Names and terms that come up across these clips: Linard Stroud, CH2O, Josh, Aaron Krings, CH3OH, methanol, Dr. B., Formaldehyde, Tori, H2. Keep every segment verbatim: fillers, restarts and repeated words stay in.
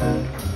Thank you.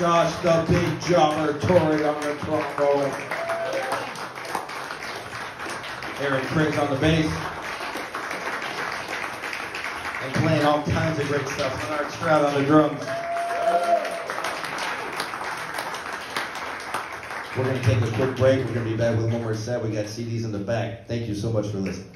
Josh, the big drummer, Tori on the trombone, Aaron Krings on the bass, and playing all kinds of great stuff, Linard Stroud on the drums. We're going to take a quick break. We're going to be back with one more set. We got C Ds in the back. Thank you so much for listening.